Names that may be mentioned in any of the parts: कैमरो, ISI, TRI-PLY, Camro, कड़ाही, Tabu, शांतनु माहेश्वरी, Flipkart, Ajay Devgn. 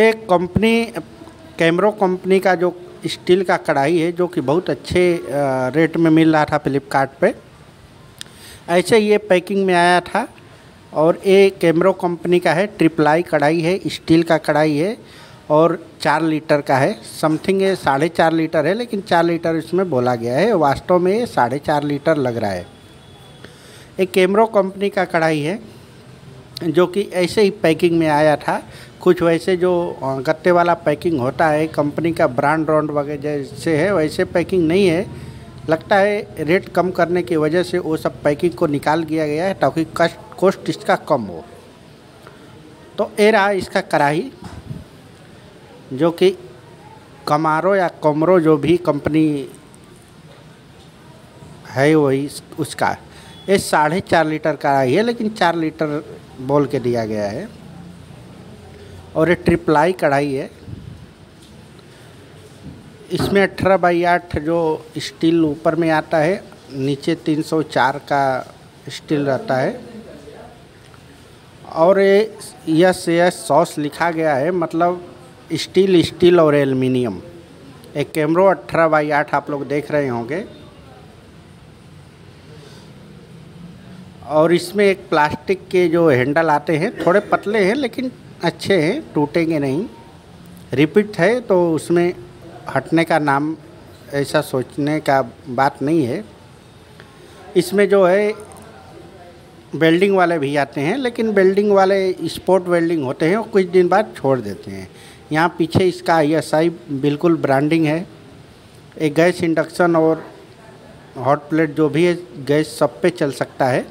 एक कंपनी कैमरो कंपनी का जो स्टील का कढ़ाई है जो कि बहुत अच्छे रेट में मिल रहा था फ्लिपकार्ट पे, ऐसे ये पैकिंग में आया था। और ये कैमरो कंपनी का है, ट्रिप्लाई कढ़ाई है, स्टील का कढ़ाई है और 4 लीटर का है समथिंग। ये 4.5 लीटर है लेकिन 4 लीटर इसमें बोला गया है, वास्तव में ये 4.5 लीटर लग रहा है। एक कैमरो कंपनी का कढ़ाई है जो कि ऐसे ही पैकिंग में आया था, कुछ वैसे जो गत्ते वाला पैकिंग होता है, कंपनी का ब्रांड राउंड वगैरह जैसे है वैसे पैकिंग नहीं है। लगता है रेट कम करने की वजह से वो सब पैकिंग को निकाल दिया गया है ताकि कॉस्ट इसका कम हो। तो ये रहा इसका कढ़ाही जो कि कमारो या कमरो जो भी कंपनी है वही उसका। ये 4.5 लीटर कढ़ाई है लेकिन 4 लीटर बोल के दिया गया है। और ये ट्रिप्लाई कढ़ाई है, इसमें 18x8 जो स्टील ऊपर में आता है, नीचे 304 का स्टील रहता है। और ये यस सॉस लिखा गया है, मतलब स्टील और एल्युमिनियम। एक कैमरो 18x8 आप लोग देख रहे होंगे। और इसमें एक प्लास्टिक के जो हैंडल आते हैं, थोड़े पतले हैं लेकिन अच्छे हैं, टूटेंगे नहीं। रिपीट है तो उसमें हटने का नाम ऐसा सोचने का बात नहीं है। इसमें जो है वेल्डिंग वाले भी आते हैं लेकिन वेल्डिंग वाले स्पोर्ट वेल्डिंग होते हैं और कुछ दिन बाद छोड़ देते हैं। यहाँ पीछे इसका ISI बिल्कुल ब्रांडिंग है। एक गैस इंडक्शन और हॉट प्लेट जो भी है गैस सब पे चल सकता है।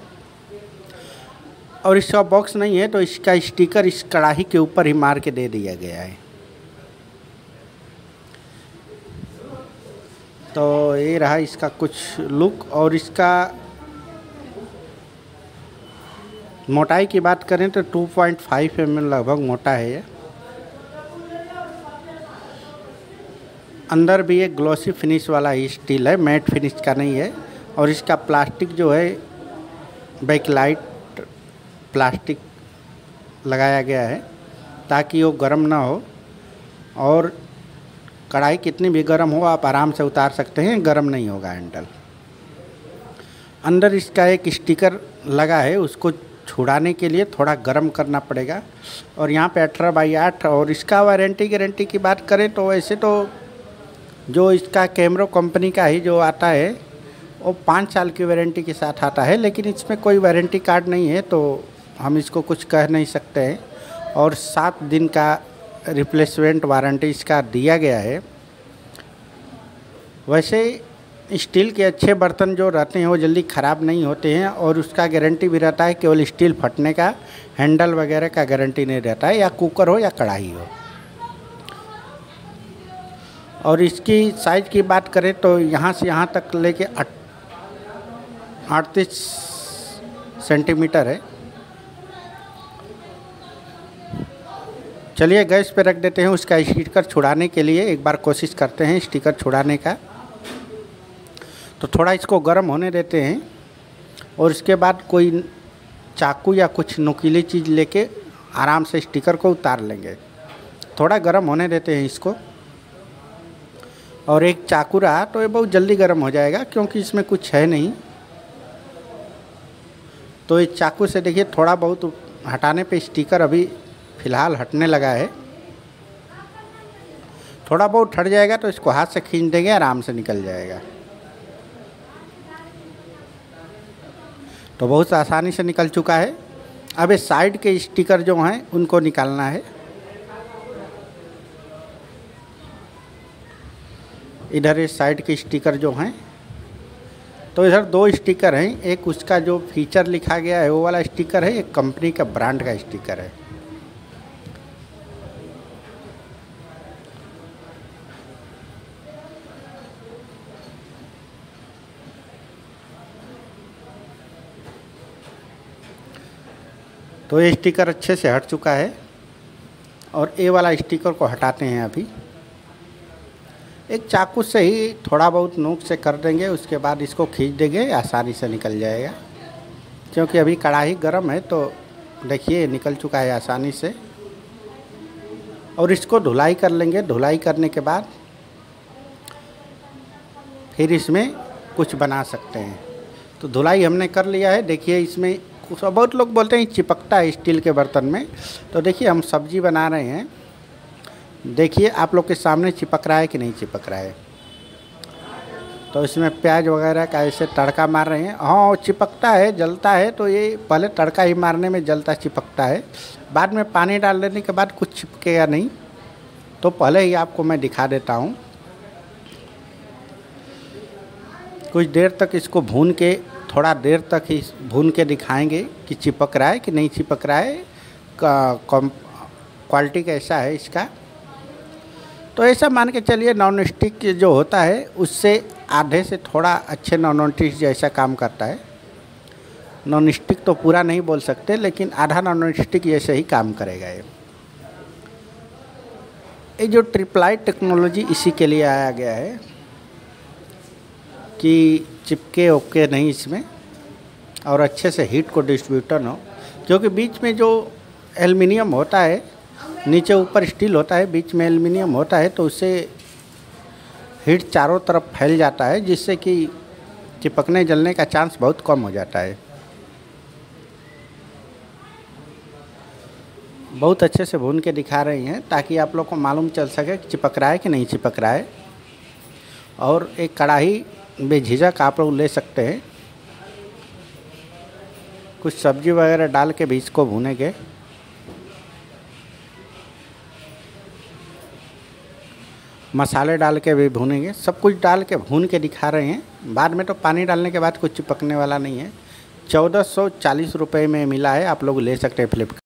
और इसका बॉक्स नहीं है तो इसका स्टिकर इस कढ़ाई के ऊपर ही मार के दे दिया गया है। तो ये रहा इसका कुछ लुक। और इसका मोटाई की बात करें तो 2.5 mm लगभग मोटा है ये। अंदर भी एक ग्लॉसी फिनिश वाला ही स्टील है, मैट फिनिश का नहीं है। और इसका प्लास्टिक जो है बैकलाइट प्लास्टिक लगाया गया है ताकि वो गर्म ना हो। और कढ़ाई कितनी भी गर्म हो आप आराम से उतार सकते हैं, गर्म नहीं होगा हैंडल। अंदर इसका एक स्टिकर लगा है, उसको छुड़ाने के लिए थोड़ा गर्म करना पड़ेगा। और यहाँ पे 18x8। और इसका वारंटी गारंटी की बात करें तो वैसे तो जो इसका कैमरो कंपनी का ही जो आता है वो 5 साल की वारंटी के साथ आता है, लेकिन इसमें कोई वारंटी कार्ड नहीं है तो हम इसको कुछ कह नहीं सकते हैं। और 7 दिन का रिप्लेसमेंट वारंटी इसका दिया गया है। वैसे स्टील के अच्छे बर्तन जो रहते हैं वो जल्दी ख़राब नहीं होते हैं और उसका गारंटी भी रहता है, केवल स्टील फटने का, हैंडल वगैरह का गारंटी नहीं रहता है, या कुकर हो या कढ़ाई हो। और इसकी साइज़ की बात करें तो यहाँ से यहाँ तक लेके 38 सेंटीमीटर है। चलिए गैस पे रख देते हैं, उसका स्टिकर छुड़ाने के लिए एक बार कोशिश करते हैं स्टिकर छुड़ाने का। तो थोड़ा इसको गर्म होने देते हैं और इसके बाद कोई चाकू या कुछ नुकीली चीज़ लेके आराम से स्टिकर को उतार लेंगे। थोड़ा गर्म होने देते हैं इसको। और एक चाकू रहा तो ये बहुत जल्दी गर्म हो जाएगा क्योंकि इसमें कुछ है नहीं। तो इस चाकू से देखिए थोड़ा बहुत हटाने पे स्टिकर अभी फ़िलहाल हटने लगा है। थोड़ा बहुत हट जाएगा तो इसको हाथ से खींच देंगे, आराम से निकल जाएगा। तो बहुत आसानी से निकल चुका है। अब इस साइड के स्टिकर जो हैं उनको निकालना है। इधर इस साइड के स्टिकर जो हैं, तो इधर 2 स्टिकर हैं। एक उसका जो फीचर लिखा गया है वो वाला स्टिकर है, एक कंपनी का ब्रांड का स्टिकर है। तो ये स्टिकर अच्छे से हट चुका है। और ए वाला स्टिकर को हटाते हैं अभी। एक चाकू से ही थोड़ा बहुत नोक से कर देंगे, उसके बाद इसको खींच देंगे, आसानी से निकल जाएगा क्योंकि अभी कढ़ाई गर्म है। तो देखिए निकल चुका है आसानी से। और इसको धुलाई कर लेंगे। धुलाई करने के बाद फिर इसमें कुछ बना सकते हैं। तो धुलाई हमने कर लिया है। देखिए इसमें कुछ बहुत लोग बोलते हैं चिपकता है स्टील के बर्तन में, तो देखिए हम सब्जी बना रहे हैं। देखिए आप लोग के सामने चिपक रहा है कि नहीं चिपक रहा है। तो इसमें प्याज वगैरह का ऐसे तड़का मार रहे हैं। हाँ चिपकता है, जलता है, तो ये पहले तड़का ही मारने में जलता चिपकता है, बाद में पानी डाल देने के बाद कुछ चिपकेगा नहीं। तो पहले ही आपको मैं दिखा देता हूँ। कुछ देर तक इसको भून के, थोड़ा देर तक ही भून के दिखाएंगे कि चिपक रहा है कि नहीं चिपक रहा है, क्वालिटी कैसा है इसका। तो ऐसा मान के चलिए नॉन स्टिक जो होता है उससे आधे से थोड़ा अच्छे नॉन स्टिक जैसा काम करता है। नॉन स्टिक तो पूरा नहीं बोल सकते, लेकिन आधा नॉन स्टिक जैसे ही काम करेगा। ये जो ट्रिप्लाई टेक्नोलॉजी इसी के लिए आया गया है कि चिपके ओके नहीं इसमें, और अच्छे से हीट को डिस्ट्रीब्यूटन हो। क्योंकि बीच में जो एल्युमिनियम होता है, नीचे ऊपर स्टील होता है, बीच में एल्युमिनियम होता है, तो उससे हीट चारों तरफ फैल जाता है, जिससे कि चिपकने जलने का चांस बहुत कम हो जाता है। बहुत अच्छे से भून के दिखा रही हैं ताकि आप लोग को मालूम चल सके कि चिपक रहा है कि नहीं चिपक रहा है। और एक कड़ाही बेझिझक आप लोग ले सकते हैं। कुछ सब्जी वगैरह डाल के भी इसको भूनेंगे। मसाले डाल के भी भूनेंगे। सब कुछ डाल के भून के दिखा रहे हैं। बाद में तो पानी डालने के बाद कुछ चिपकने वाला नहीं है। 1440 रुपये में मिला है, आप लोग ले सकते हैं फ्लिपकार्ट।